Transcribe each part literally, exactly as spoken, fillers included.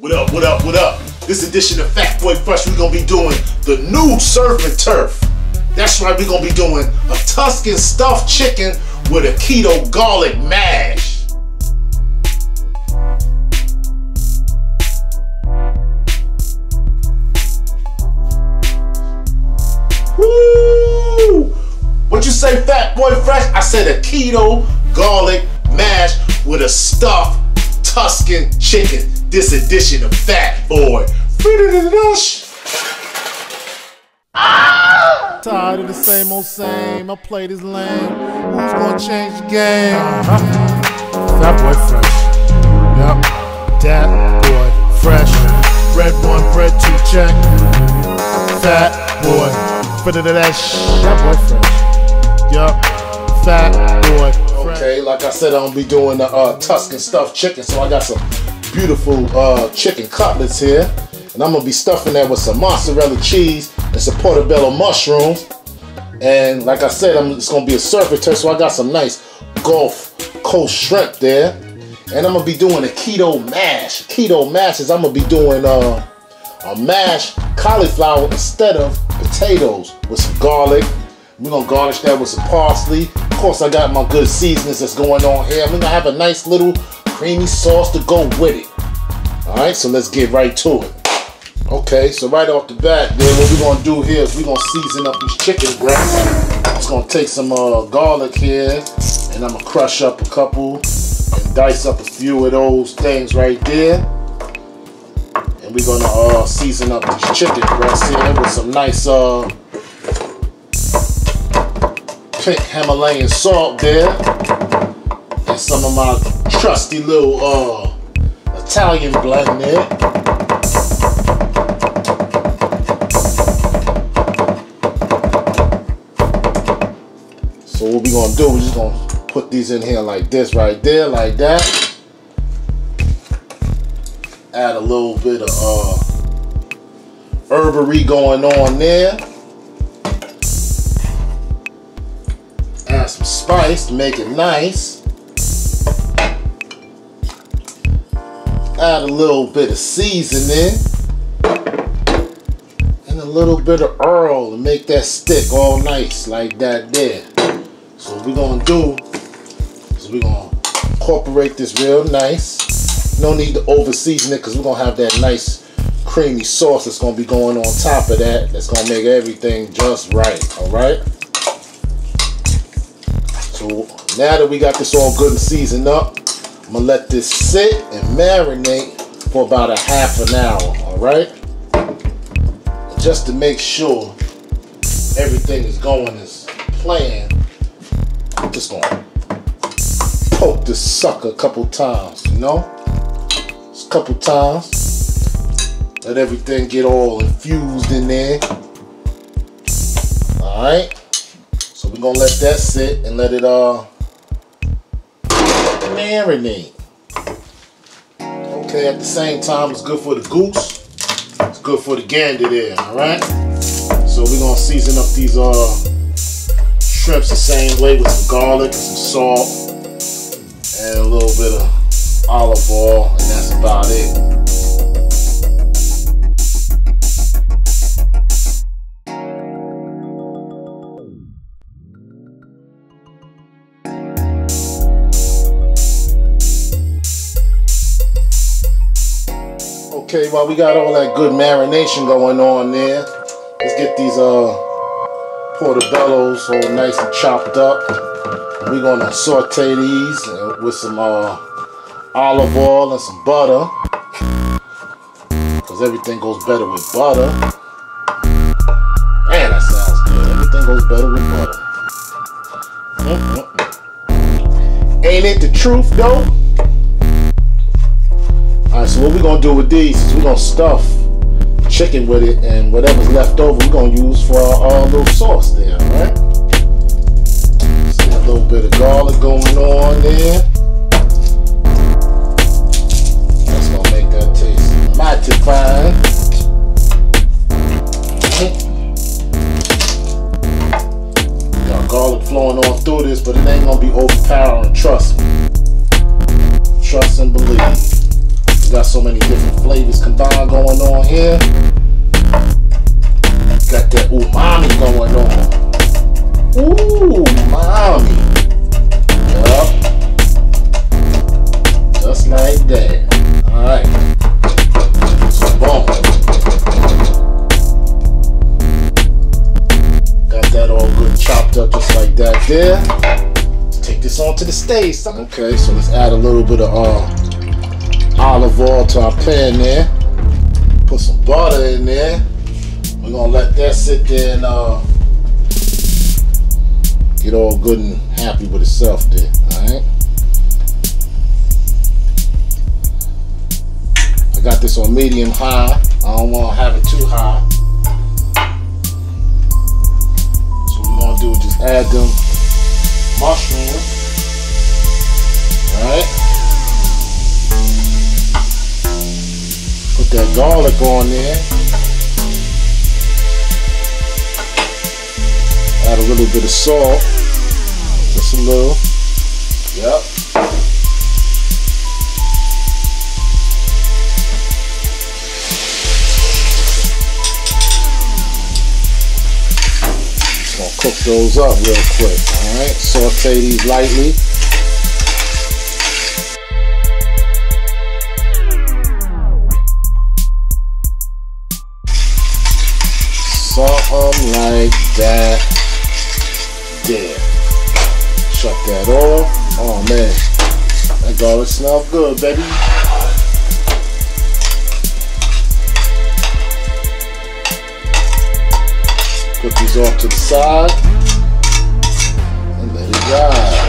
What up, what up, what up? This edition of Fatboy Fresh, we're gonna be doing the new surf and turf. That's right, we're gonna be doing a Tuscan stuffed chicken with a keto garlic mash. What you say, Fat Boy Fresh? I said a keto garlic mash with a stuffed Tuscan chicken. This edition of Fat Boy. Ah! Tired of the same old same. I played his lame. Who's gonna change the game? Uh-huh. Fat Boy Fresh. Yep. That Boy Fresh. Bread one, bread two, check. Fat Boy. That Boy Fresh. Yup, Fat Boy Fresh. Okay, like I said, I'm gonna be doing the uh, Tuscan stuffed chicken, so I got some beautiful uh, chicken cutlets here, and I'm gonna be stuffing that with some mozzarella cheese and some portabello mushrooms. And like I said, I'm, it's gonna be a surfeiture, so I got some nice Gulf Coast shrimp there, and I'm gonna be doing a keto mash. Keto mashes. I'm gonna be doing uh, a mashed cauliflower instead of potatoes with some garlic. We're going to garnish that with some parsley. Of course, I got my good seasonings that's going on here. We're going to have a nice little creamy sauce to go with it. All right, so let's get right to it. Okay, so right off the bat, then what we're going to do here is we're going to season up these chicken breasts. I'm just going to take some uh, garlic here, and I'm going to crush up a couple and dice up a few of those things right there. And we're going to uh, season up these chicken breasts here with some nice... Uh, pink Himalayan salt there, and some of my trusty little uh, Italian blend there. So what we gonna do? We're just gonna put these in here like this, right there, like that. Add a little bit of uh, herbery going on there. Some spice to make it nice. Add a little bit of seasoning and a little bit of oil to make that stick all nice like that there. So what we're gonna do is we're gonna incorporate this real nice. No need to over season it because we're gonna have that nice creamy sauce that's gonna be going on top of that. That's gonna make everything just right. All right. So now that we got this all good and seasoned up, I'm gonna let this sit and marinate for about a half an hour, all right? Just to make sure everything is going as planned. I'm just gonna poke this sucker a couple times, you know? Just a couple times. Let everything get all infused in there, all right? So we're gonna let that sit and let it uh marinate. Okay, at the same time, it's good for the goose, it's good for the gander there, alright? So we're gonna season up these uh shrimps the same way with some garlic and some salt and a little bit of olive oil, and that's about it. Okay, while we got all that good marination going on there, let's get these uh, portobellos all nice and chopped up. We're going to saute these with some uh, olive oil and some butter, because everything goes better with butter. Man, that sounds good. Everything goes better with butter. Mm-hmm. Ain't it the truth, though? Alright, so what we're going to do with these is we're going to stuff chicken with it, and whatever's left over we're going to use for our, our little sauce there, alright? See a little bit of garlic going on there. That's going to make that taste mighty fine. Mm-hmm. Got garlic flowing all through this, but it ain't going to be overpowering, trust me. Trust and believe. Got so many different flavors combined going on here. Got that umami going on. Ooh, umami. Yup. Just like that. Alright. So boom. Got that all good chopped up just like that there. Take this onto the stage, son. Okay, so let's add a little bit of uh, olive oil to our pan there. Put some butter in there. We're gonna let that sit there and uh, get all good and happy with itself there. All right. I got this on medium high. I don't want to have it too high. So what we're gonna do is just add them mushrooms. Alright. Put that garlic on there. Add a little bit of salt. Just a little. Yep. Just gonna cook those up real quick. Alright, saute these lightly. Something like that. There. Shut that off. Oh man, that garlic smells good, baby. Put these off to the side. Right.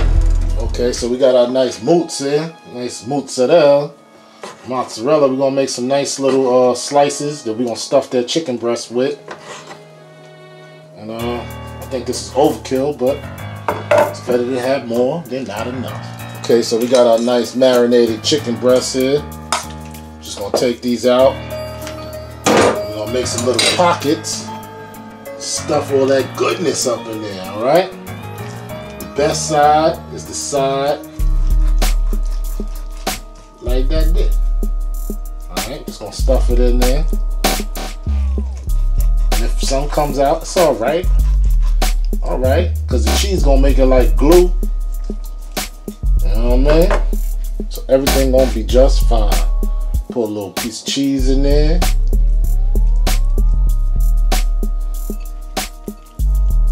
Okay, so we got our nice mozzarella, nice mozzarella, mozzarella. We're gonna make some nice little uh, slices that we're gonna stuff that chicken breast with. And uh, I think this is overkill, but it's better to have more than not enough. Okay, so we got our nice marinated chicken breasts here. Just gonna take these out. We're gonna make some little pockets. Stuff all that goodness up in there. All right. Best side is the side like that there. Alright, just gonna stuff it in there. And if some comes out, it's alright. Alright, because the cheese gonna make it like glue. You know what I mean? So everything gonna be just fine. Put a little piece of cheese in there.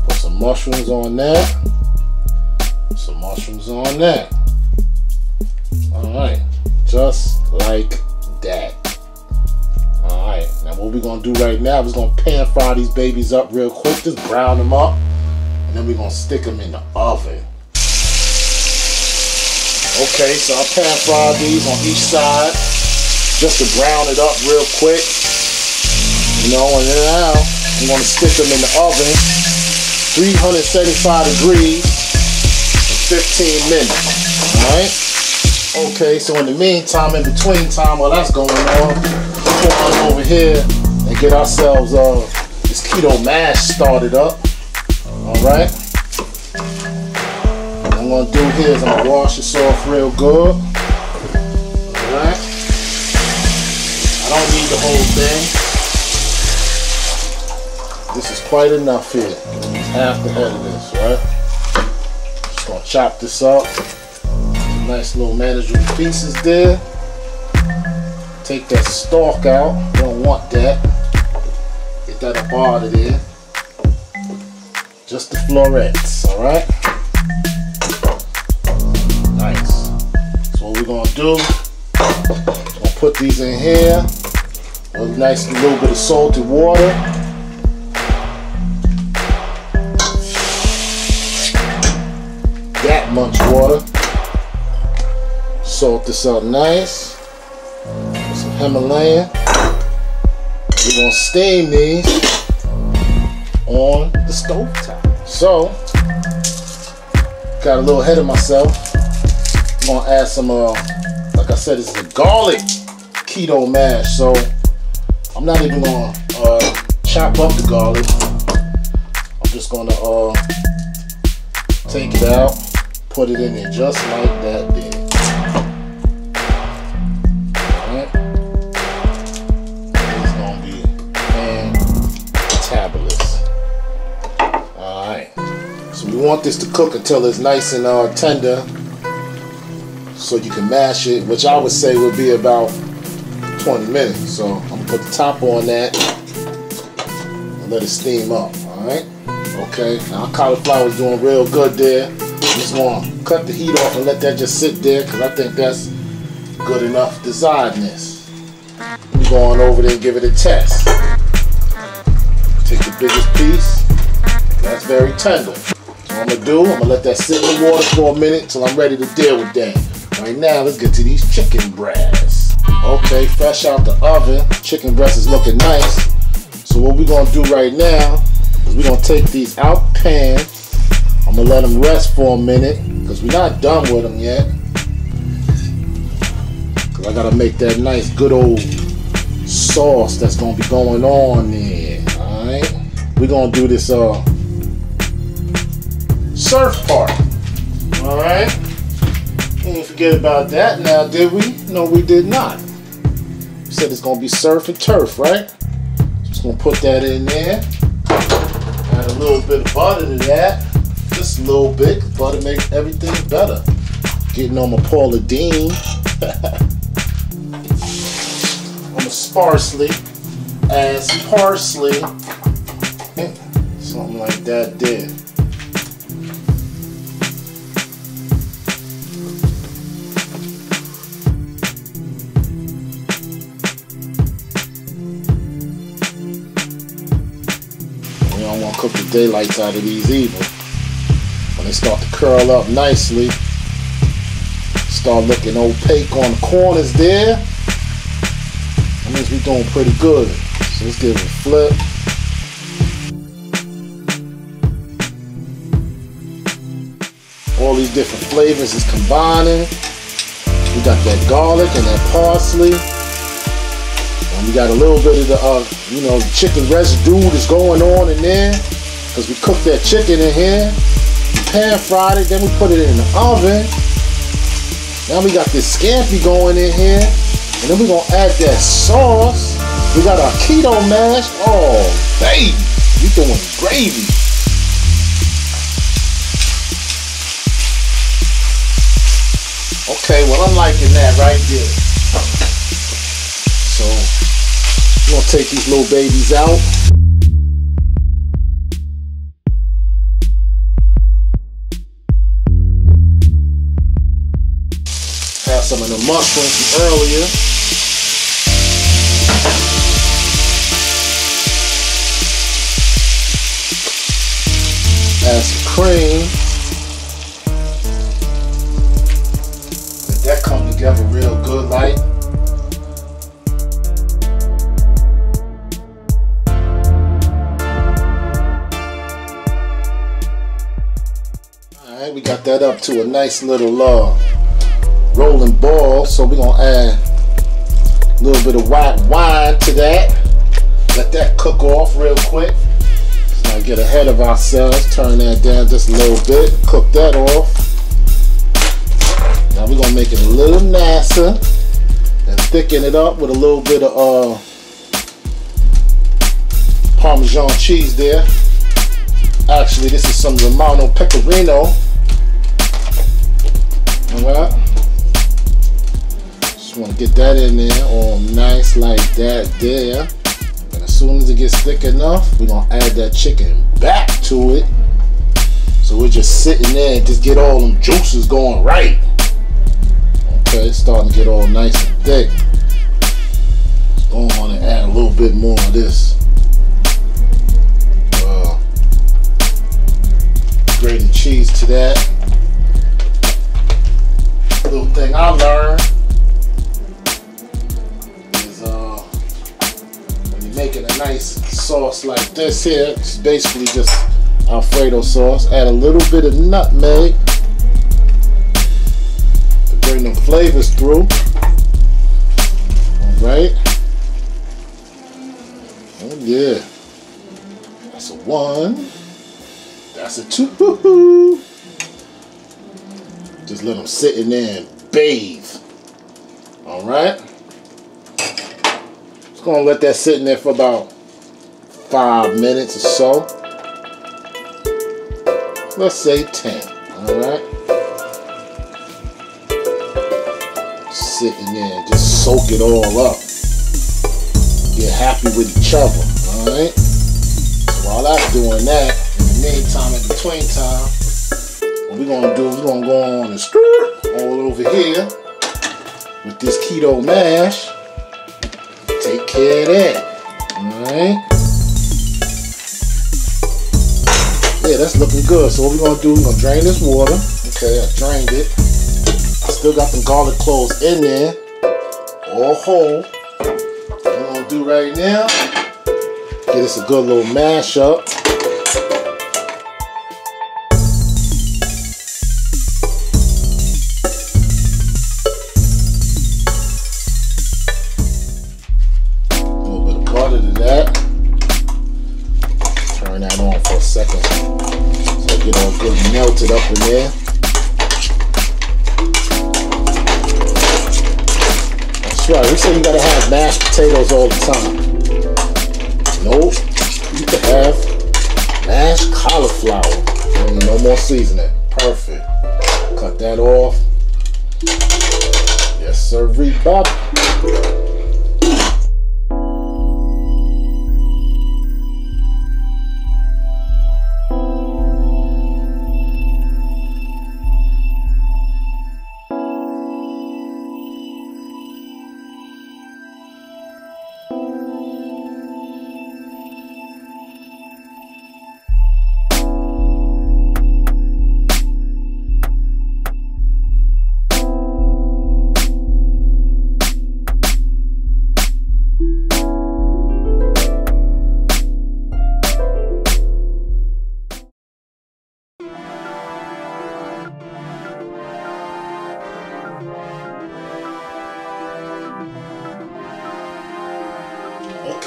Put some mushrooms on there. Some mushrooms on that. Alright, just like that. Alright, now what we're going to do right now is going to pan fry these babies up real quick. Just brown them up. And then we're going to stick them in the oven. Okay, so I pan fried these on each side. Just to brown it up real quick. You know, and then now I'm going to stick them in the oven. three seventy-five degrees. fifteen minutes. Alright? Okay, so in the meantime, in between time, while that's going on, we'll put us over here and get ourselves uh, this keto mash started up. Alright? What I'm going to do here is I'm going to wash this off real good. Alright? I don't need the whole thing. This is quite enough here. Half the head of this, right? Gonna chop this up. Some nice little manageable pieces there. Take that stalk out. Don't want that. Get that up out of there. Just the florets, alright? Nice. So what we're gonna do, we're gonna put these in here with a nice little bit of salted water. Much water. Salt this up nice. Put some Himalayan. We're gonna steam these on the stove top. So, got a little ahead of myself. I'm gonna add some, uh, like I said, it's a garlic keto mash. So, I'm not even gonna uh, chop up the garlic. I'm just gonna uh, take it out. Put it in there just like that there. Alright. want this to cook until it's nice and uh, tender, so you can mash it, which I would say would be about twenty minutes. So I'm gonna put the top on that and let it steam up. Alright, okay, now our cauliflower is doing real good there. I'm just gonna cut the heat off and let that just sit there, because I think that's good enough desiredness. I'm going over there and give it a test. Take the biggest piece. That's very tender. So I'm gonna do, I'm gonna let that sit in the water for a minute till I'm ready to deal with that. Right now, let's get to these chicken breasts. Okay, fresh out the oven. Chicken breast is looking nice. So what we're gonna do right now is we're gonna take these out pan. I'm gonna let them rest for a minute because we're not done with them yet. Cause I gotta make that nice, good old sauce that's gonna be going on there. All right, we're gonna do this uh. surf part. Alright. Didn't forget about that now, did we? No, we did not. We said it's gonna be surf and turf, right? Just gonna put that in there. Add a little bit of butter to that. Just a little bit. Butter makes everything better. Getting on my Paula Deen. On the sparsely. Add some parsley. Something like that there. Cook the daylights out of these either. When they start to curl up nicely, start looking opaque on the corners there, that means we're doing pretty good. So let's give it a flip. All these different flavors is combining. We got that garlic and that parsley. We got a little bit of the, uh, you know, chicken residue that's going on in there, because we cooked that chicken in here, we pan fried it, then we put it in the oven. Now we got this scampi going in here, and then we're gonna add that sauce. We got our keto mash. Oh, baby, you doing gravy. Okay, well, I'm liking that right there. So, I'm gonna take these little babies out. Have some of the mushrooms from earlier. Add some cream. Let that come together real good, like. We got that up to a nice little uh, rolling ball, so we're gonna add a little bit of white wine to that. Let that cook off real quick. Let's not get ahead of ourselves. Turn that down just a little bit. Cook that off. Now we're gonna make it a little nicer and thicken it up with a little bit of uh, Parmesan cheese there. Actually, this is some Romano Pecorino. Alright, just want to get that in there all nice like that there, and as soon as it gets thick enough, we're going to add that chicken back to it, so we're just sitting there and just get all them juices going right. Okay, it's starting to get all nice and thick. Just go on and add a little bit more of this uh, grated cheese to that. Little thing I learned is uh, when you're making a nice sauce like this here, it's basically just Alfredo sauce, add a little bit of nutmeg to bring the flavors through. Alright. Oh yeah. That's a one. That's a two. Just let them sit in there and bathe. Alright? Just gonna let that sit in there for about five minutes or so. off, let's say ten. Alright? Sitting there, just soak it all up. Get happy with each other. Alright? So while that's doing that, in the meantime, in between time, what we're gonna do, we're gonna go on and stir all over here with this keto mash. Take care of that. Alright? Yeah, that's looking good. So what we're gonna do, we're gonna drain this water. Okay, I drained it. I still got some garlic cloves in there, all whole. What we're gonna do right now, get us a good little mash up. A little bit of butter to that. Turn that on for a second. Get all good melted up in there. That's right, we say you gotta have mashed potatoes all the time. Nope, you can have mashed cauliflower. And no more seasoning. Perfect. Cut that off. Yes, sir, Bob.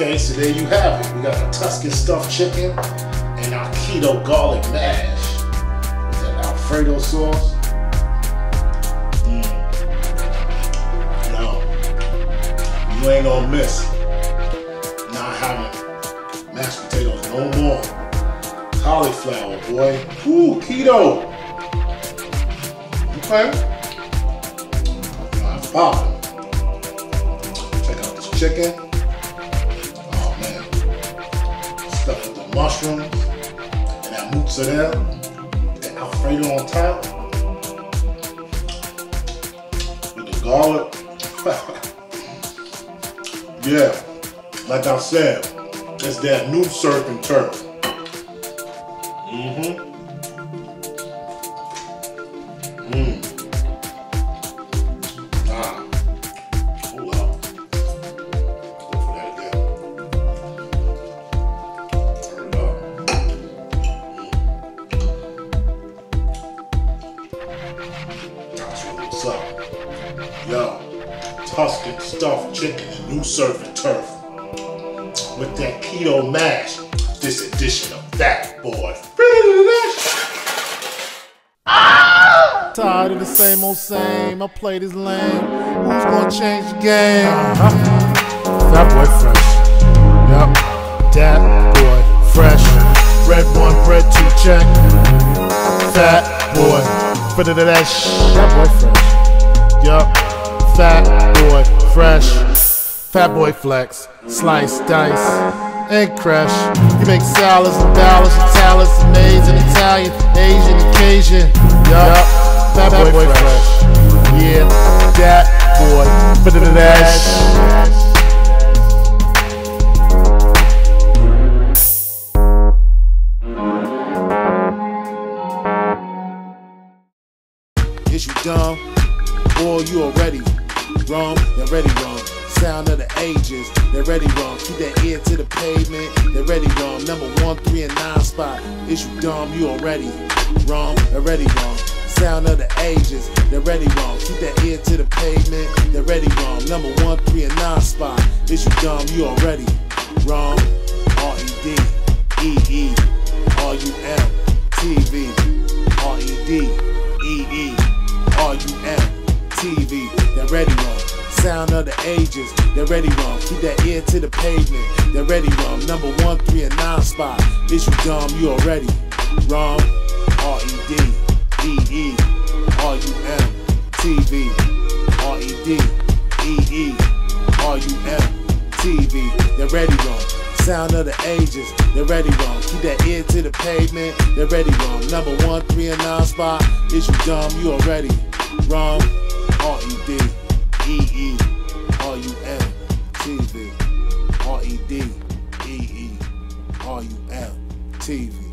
Okay, so there you have it. We got our Tuscan stuffed chicken and our keto garlic mash with that alfredo sauce. Mm. No, you ain't gonna miss not having mashed potatoes no more. Cauliflower, boy. Woo, keto. Okay. I'm popping. Check out this chicken. Mushrooms and that mozzarella, that alfredo on top with the garlic. Yeah, like I said, it's that new surf and turf. Mm-hmm. Mm. Ah. Oh wow. Tuscan stuffed chicken and new surf and turf with that keto mash. This edition of Fat Boy Fresh. Ah! Tired of the same old same. I play this lame. Who's gonna change the game? Uh-huh. Fat Boy Fresh. Yep. That Boy Fresh. Bread one, bread two, check. Fat Boy. Fat Boy Fresh. Yup. Fat Boy Fresh, Fat Boy Flex, slice, dice, and crash. You make salads and dollars and salads and maids and Italian, Asian, Cajun. Yup, yup. Fat, Fat Boy, Boy Fresh. Fresh, yeah, that boy, for the dash. Is you dumb? Boy, you already wrong, they're ready wrong. Sound of the ages, they're ready wrong. Keep that ear to the pavement, they're ready wrong. Number one, three, and nine spot. Is you dumb? You already wrong, they're ready wrong. Sound of the ages, they're ready wrong. Keep that ear to the pavement, they're ready wrong. Number one, three, and nine spot. Is you dumb? You already wrong. R E D E E R U M T V R E D E E R U M. T V, they're ready wrong. Sound of the ages, they're ready wrong. Keep that ear to the pavement, they're ready wrong. Number one, three, and nine spot. Is you dumb? You already wrong. R E D E E R U M T V. R E D E E R U M T V. The REDEERUM. Sound of the ages. The REDEERUM. Keep that ear to the pavement. The REDEERUM. Number one, three, and nine spot. Is you dumb? You already wrong. R E D E E R U M T V. R E D E E R U M T V.